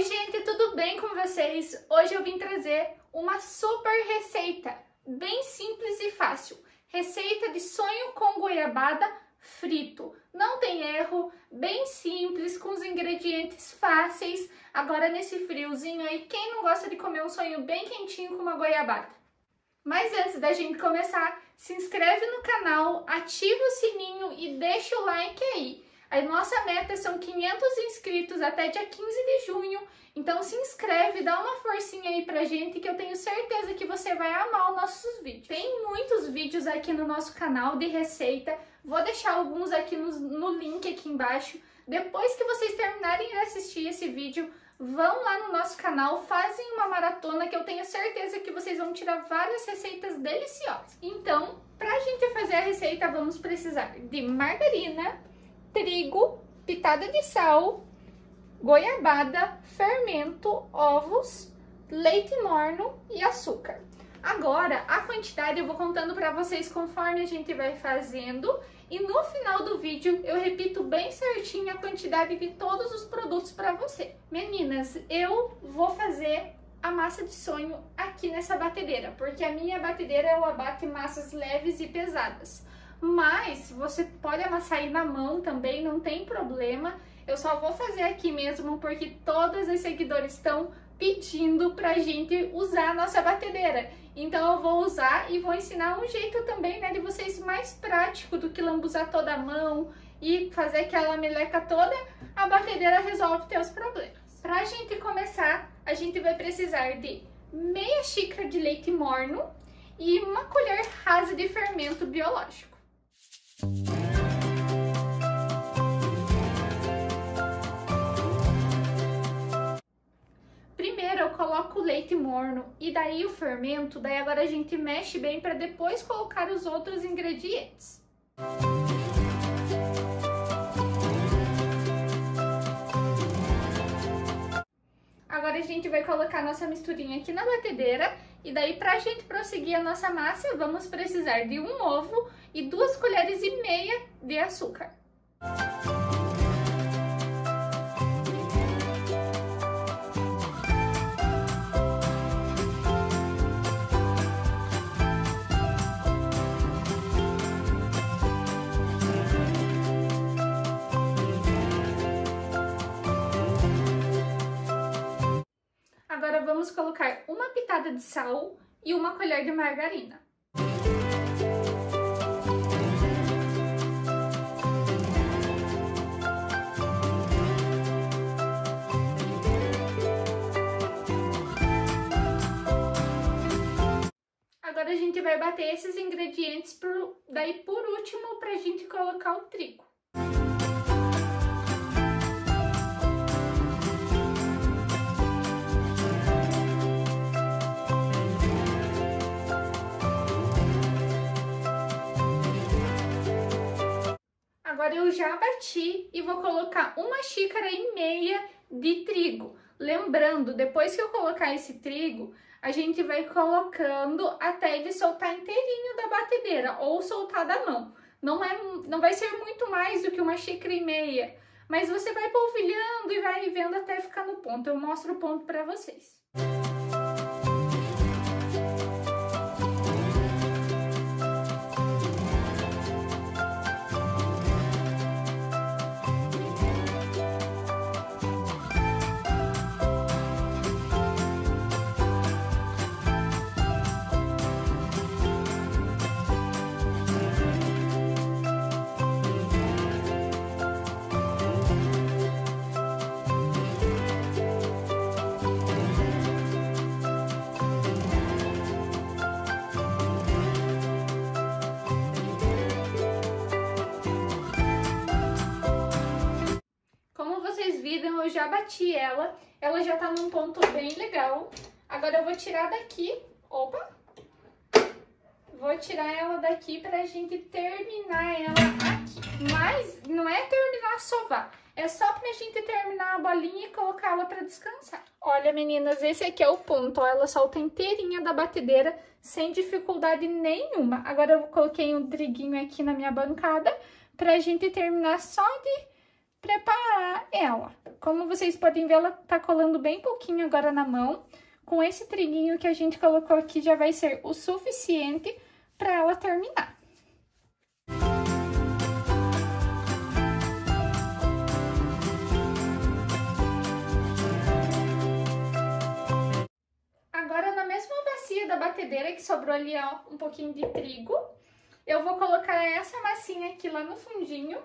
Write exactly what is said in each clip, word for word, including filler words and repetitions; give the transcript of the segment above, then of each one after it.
Oi gente, tudo bem com vocês? Hoje eu vim trazer uma super receita, bem simples e fácil. Receita de sonho com goiabada frito. Não tem erro, bem simples, com os ingredientes fáceis. Agora nesse friozinho aí, quem não gosta de comer um sonho bem quentinho com uma goiabada? Mas antes da gente começar, se inscreve no canal, ativa o sininho e deixa o like aí. A nossa meta são quinhentos inscritos até dia quinze de junho, então se inscreve, dá uma forcinha aí pra gente que eu tenho certeza que você vai amar os nossos vídeos. Tem muitos vídeos aqui no nosso canal de receita, vou deixar alguns aqui no, no link aqui embaixo. Depois que vocês terminarem de assistir esse vídeo, vão lá no nosso canal, fazem uma maratona que eu tenho certeza que vocês vão tirar várias receitas deliciosas. Então, pra gente fazer a receita, vamos precisar de margarina, trigo, pitada de sal, goiabada, fermento, ovos, leite morno e açúcar. Agora, a quantidade eu vou contando para vocês conforme a gente vai fazendo e no final do vídeo eu repito bem certinho a quantidade de todos os produtos para você. Meninas, eu vou fazer a massa de sonho aqui nessa batedeira, porque a minha batedeira ela bate massas leves e pesadas. Mas você pode amassar aí na mão também, não tem problema. Eu só vou fazer aqui mesmo porque todas as seguidoras estão pedindo pra gente usar a nossa batedeira. Então eu vou usar e vou ensinar um jeito também, né, de vocês mais prático do que lambuzar toda a mão e fazer aquela meleca toda. A batedeira resolve teus problemas. Pra gente começar, a gente vai precisar de meia xícara de leite morno e uma colher rasa de fermento biológico. Primeiro eu coloco o leite morno e daí o fermento, daí agora a gente mexe bem para depois colocar os outros ingredientes. Agora a gente vai colocar nossa misturinha aqui na batedeira e daí para a gente prosseguir a nossa massa vamos precisar de um ovo e duas colheres e meia de açúcar. Agora vamos colocar uma pitada de sal e uma colher de margarina. Agora a gente vai bater esses ingredientes, por, daí por último, pra gente colocar o trigo. Agora eu já bati e vou colocar uma xícara e meia de trigo. Lembrando, depois que eu colocar esse trigo, a gente vai colocando até ele soltar inteirinho da batedeira ou soltar da mão. Não, é, não vai ser muito mais do que uma xícara e meia, mas você vai polvilhando e vai vendo até ficar no ponto. Eu mostro o ponto para vocês. Eu já bati ela, ela já tá num ponto bem legal. Agora eu vou tirar daqui, opa, vou tirar ela daqui pra gente terminar ela aqui. Mas não é terminar sovar, é só pra gente terminar a bolinha e colocar ela pra descansar. Olha meninas, esse aqui é o ponto, ó, ela solta inteirinha da batedeira sem dificuldade nenhuma. Agora eu coloquei um triguinho aqui na minha bancada pra gente terminar só de preparar ela. como vocês podem ver, ela tá colando bem pouquinho agora na mão. Com esse triguinho que a gente colocou aqui, já vai ser o suficiente para ela terminar. Agora, na mesma bacia da batedeira que sobrou ali, ó, um pouquinho de trigo, eu vou colocar essa massinha aqui lá no fundinho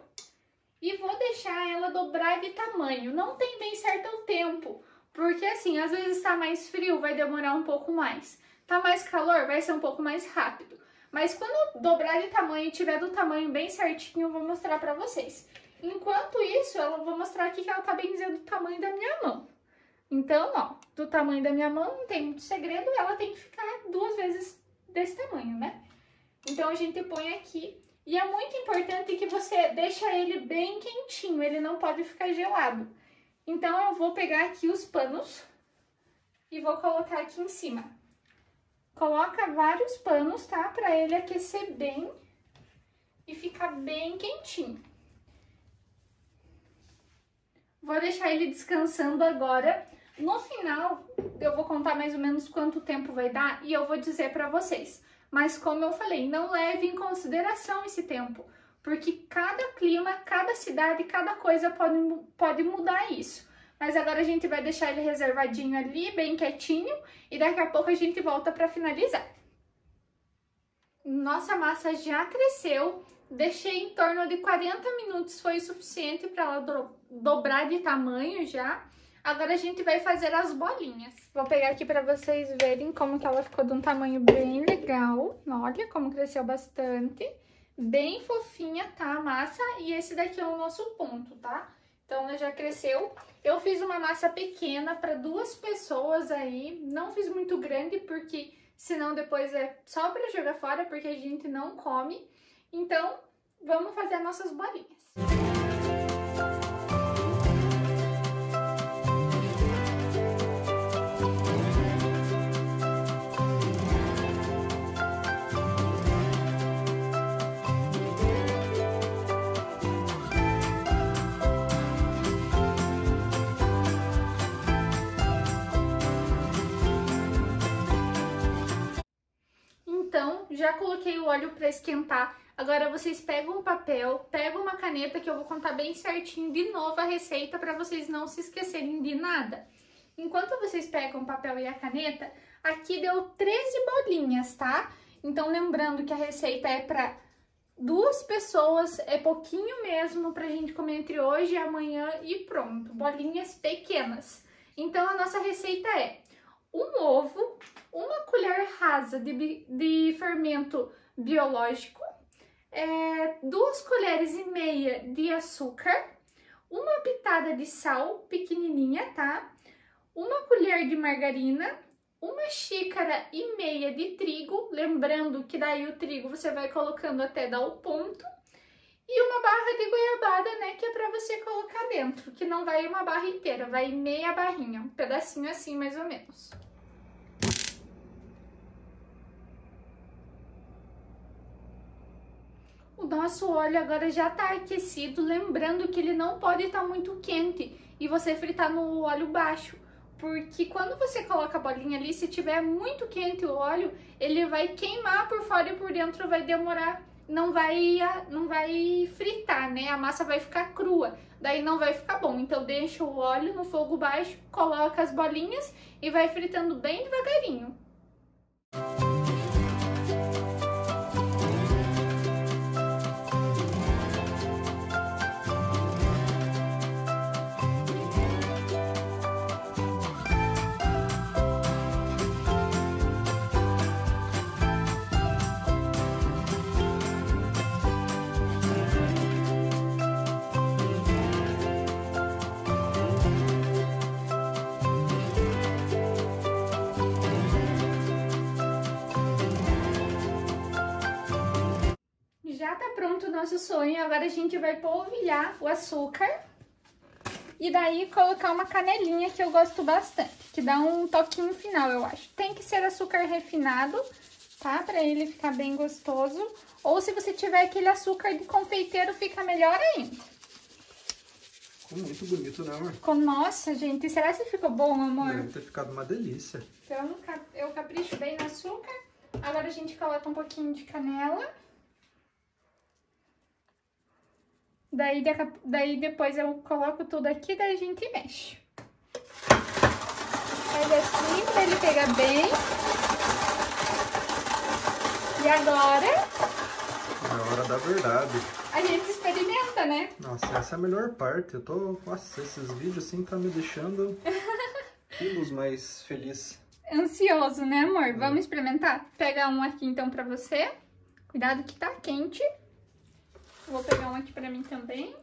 e vou deixar ela dobrar de tamanho. Não tem bem certo o tempo, porque assim, às vezes tá mais frio, vai demorar um pouco mais. Tá mais calor, vai ser um pouco mais rápido. Mas quando dobrar de tamanho e tiver do tamanho bem certinho, eu vou mostrar pra vocês. Enquanto isso, eu vou mostrar aqui que ela tá benzendo do tamanho da minha mão. Então, ó, do tamanho da minha mão não tem muito segredo, ela tem que ficar duas vezes desse tamanho, né? Então, a gente põe aqui. E é muito importante que você deixe ele bem quentinho, ele não pode ficar gelado. Então, eu vou pegar aqui os panos e vou colocar aqui em cima. Coloca vários panos, tá? Pra ele aquecer bem e ficar bem quentinho. Vou deixar ele descansando agora. No final, eu vou contar mais ou menos quanto tempo vai dar e eu vou dizer pra vocês. Mas como eu falei, não leve em consideração esse tempo, porque cada clima, cada cidade, cada coisa pode, pode mudar isso. Mas agora a gente vai deixar ele reservadinho ali, bem quietinho, e daqui a pouco a gente volta para finalizar. Nossa massa já cresceu, deixei em torno de quarenta minutos, foi o suficiente para ela do, dobrar de tamanho já. Agora a gente vai fazer as bolinhas. Vou pegar aqui para vocês verem como que ela ficou de um tamanho bem legal. Olha como cresceu bastante. Bem fofinha, tá, a massa? E esse daqui é o nosso ponto, tá? Então, ela já cresceu. Eu fiz uma massa pequena para duas pessoas aí. Não fiz muito grande, porque senão depois é só para jogar fora, porque a gente não come. Então, vamos fazer as nossas bolinhas. Já coloquei o óleo para esquentar. Agora vocês pegam um papel, pegam uma caneta, que eu vou contar bem certinho de novo a receita para vocês não se esquecerem de nada. Enquanto vocês pegam o papel e a caneta, aqui deu treze bolinhas, tá? Então lembrando que a receita é para duas pessoas, é pouquinho mesmo pra gente comer entre hoje e amanhã e pronto, bolinhas pequenas. Então a nossa receita é um ovo, uma colher rasa de, de fermento biológico, é, duas colheres e meia de açúcar, uma pitada de sal pequenininha, tá? Uma colher de margarina, uma xícara e meia de trigo, lembrando que daí o trigo você vai colocando até dar o ponto, e uma barra de goiabada, né, que é pra você colocar dentro, que não vai uma barra inteira, vai meia barrinha, um pedacinho assim mais ou menos. O nosso óleo agora já tá aquecido, lembrando que ele não pode estar muito quente e você fritar no óleo baixo, porque quando você coloca a bolinha ali, se tiver muito quente o óleo, ele vai queimar por fora e por dentro vai demorar, não vai, não vai fritar, né? A massa vai ficar crua, daí não vai ficar bom. Então deixa o óleo no fogo baixo, coloca as bolinhas e vai fritando bem devagarinho. Nosso sonho, agora a gente vai polvilhar o açúcar e daí colocar uma canelinha que eu gosto bastante, que dá um toquinho final, eu acho. Tem que ser açúcar refinado, tá? Pra ele ficar bem gostoso. Ou se você tiver aquele açúcar de confeiteiro, fica melhor ainda. Ficou muito bonito, né, amor? Ficou, nossa, gente. Será que ficou bom, amor? Deve ter ficado uma delícia. Então, eu capricho bem no açúcar. Agora a gente coloca um pouquinho de canela. Daí, daí depois eu coloco tudo aqui, daí a gente mexe. Faz assim pra ele pegar bem. E agora... É a hora da verdade. A gente experimenta, né? Nossa, essa é a melhor parte. Eu tô... Nossa, esses vídeos assim tá me deixando quilos mais feliz. Ansioso, né, amor? É. Vamos experimentar? Pega um aqui então pra você. Cuidado que tá quente. Vou pegar um aqui pra mim também.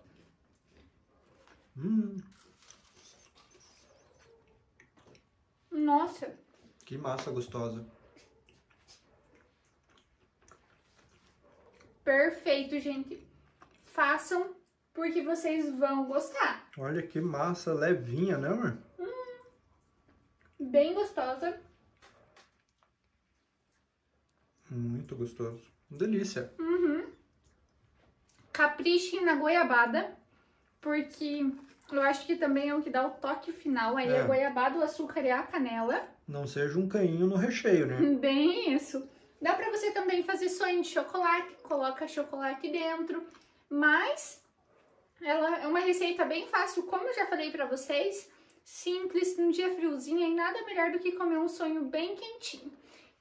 Hum. Nossa! Que massa gostosa! Perfeito, gente! Façam, porque vocês vão gostar. Olha que massa levinha, né, amor? Hum. Bem gostosa. Muito gostoso. Delícia! Uhum. Caprichem na goiabada, porque eu acho que também é o que dá o toque final. Aí é a goiabada, o açúcar e a canela. Não seja um caninho no recheio, né? Bem isso. Dá pra você também fazer sonho de chocolate, coloca chocolate dentro. Mas ela é uma receita bem fácil, como eu já falei pra vocês. Simples, num dia friozinho, e nada melhor do que comer um sonho bem quentinho.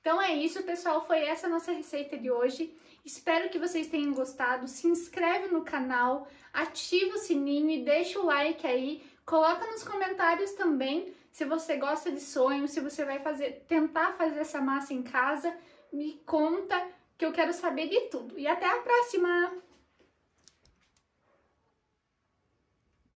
Então é isso, pessoal. Foi essa a nossa receita de hoje. Espero que vocês tenham gostado. Se inscreve no canal, ativa o sininho e deixa o like aí. Coloca nos comentários também se você gosta de sonho, se você vai fazer, tentar fazer essa massa em casa. Me conta que eu quero saber de tudo. E até a próxima!